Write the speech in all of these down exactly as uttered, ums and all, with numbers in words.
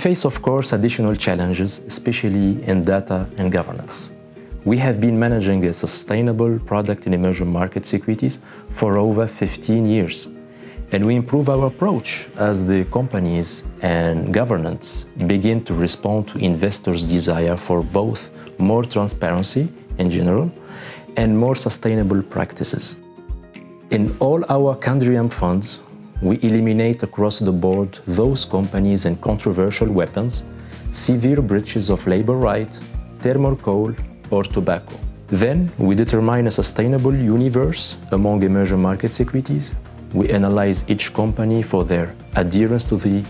face, of course, additional challenges, especially in data and governance. We have been managing a sustainable product in emerging market equities for over fifteen years. And we improve our approach as the companies and governance begin to respond to investors' desire for both more transparency in general and more sustainable practices. In all our Candriam funds, we eliminate across the board those companies and controversial weapons, severe breaches of labor rights, thermal coal, or tobacco. Then we determine a sustainable universe among emerging markets equities. We analyze each company for their adherence to the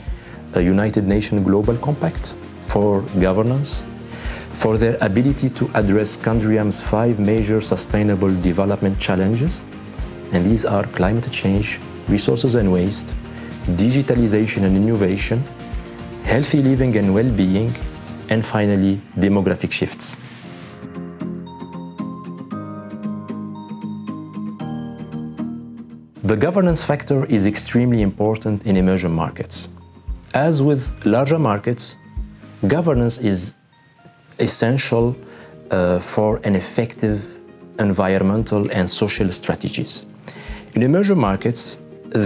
United Nations Global Compact, for governance, for their ability to address Candriam's five major sustainable development challenges, and these are climate change, resources and waste, digitalization and innovation, healthy living and well-being, and finally, demographic shifts. The governance factor is extremely important in emerging markets. As with larger markets, governance is essential uh, for an effective environmental and social strategies. In emerging markets,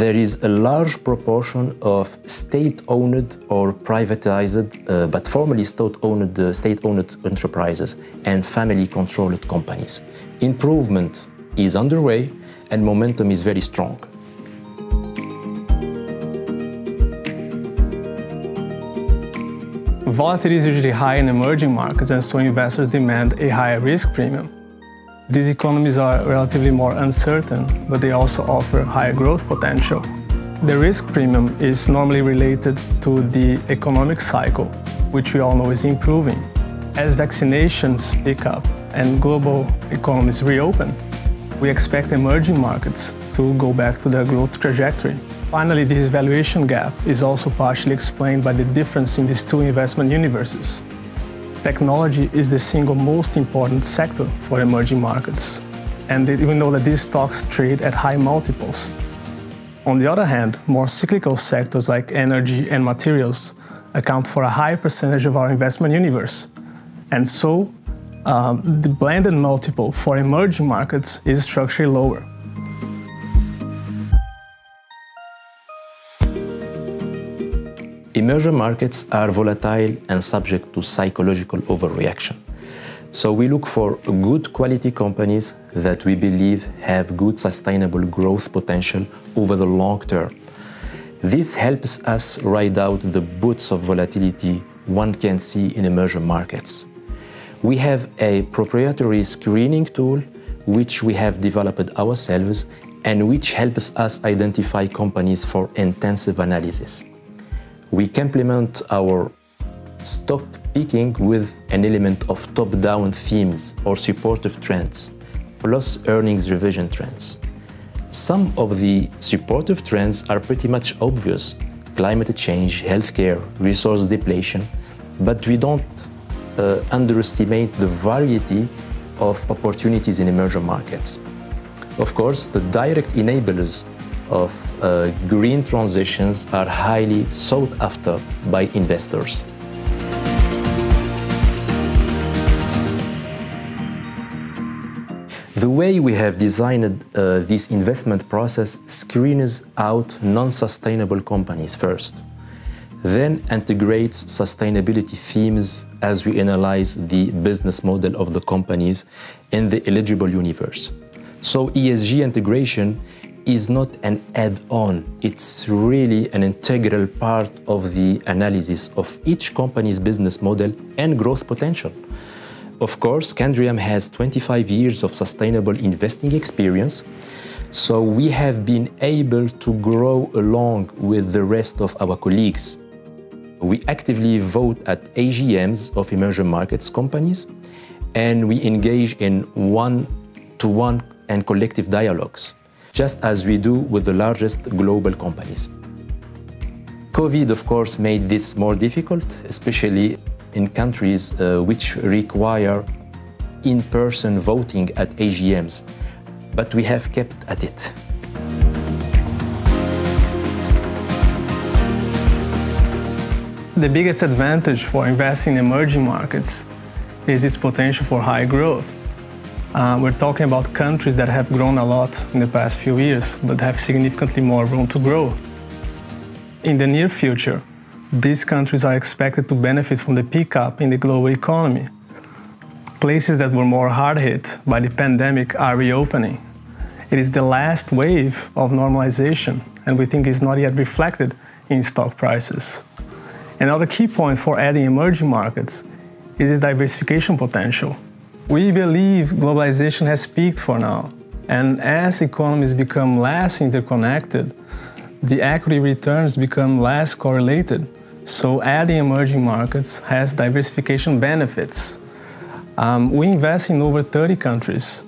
there is a large proportion of state-owned or privatized, uh, but formerly state-owned uh, state-owned enterprises and family-controlled companies. Improvement is underway, and momentum is very strong. Volatility is usually high in emerging markets, and so investors demand a higher risk premium. These economies are relatively more uncertain, but they also offer higher growth potential. The risk premium is normally related to the economic cycle, which we all know is improving. As vaccinations pick up and global economies reopen, we expect emerging markets to go back to their growth trajectory. Finally, this valuation gap is also partially explained by the difference in these two investment universes. Technology is the single most important sector for emerging markets, and even though that these stocks trade at high multiples. On the other hand, more cyclical sectors like energy and materials account for a high percentage of our investment universe, and so Uh, the blended multiple for emerging markets is structurally lower. Emerging markets are volatile and subject to psychological overreaction. So we look for good quality companies that we believe have good sustainable growth potential over the long term. This helps us ride out the boots of volatility one can see in emerging markets. We have a proprietary screening tool which we have developed ourselves and which helps us identify companies for intensive analysis. We complement our stock picking with an element of top-down themes or supportive trends, plus earnings revision trends. Some of the supportive trends are pretty much obvious: climate change, healthcare, resource depletion, but we don't Uh, underestimate the variety of opportunities in emerging markets. Of course, the direct enablers of uh, green transitions are highly sought after by investors. The way we have designed uh, this investment process screens out non-sustainable companies first, then integrates sustainability themes as we analyze the business model of the companies in the eligible universe. So E S G integration is not an add-on, it's really an integral part of the analysis of each company's business model and growth potential. Of course, Candriam has twenty-five years of sustainable investing experience, so we have been able to grow along with the rest of our colleagues. We actively vote at A G Ms of emerging markets companies, and we engage in one-to-one and collective dialogues, just as we do with the largest global companies. COVID, of course, made this more difficult, especially in countries uh, which require in-person voting at A G Ms, but we have kept at it. The biggest advantage for investing in emerging markets is its potential for high growth. Uh, we're talking about countries that have grown a lot in the past few years, but have significantly more room to grow. In the near future, these countries are expected to benefit from the pickup in the global economy. Places that were more hard hit by the pandemic are reopening. It is the last wave of normalization, and we think it's not yet reflected in stock prices. Another key point for adding emerging markets is its diversification potential. We believe globalization has peaked for now, and as economies become less interconnected, the equity returns become less correlated. So adding emerging markets has diversification benefits. Um, we invest in over thirty countries,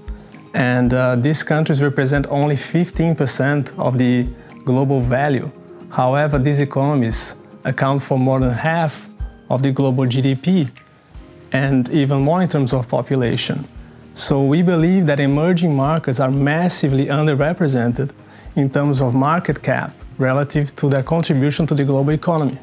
and uh, these countries represent only fifteen percent of the global value. However, these economies account for more than half of the global G D P, and even more in terms of population. So we believe that emerging markets are massively underrepresented in terms of market cap relative to their contribution to the global economy.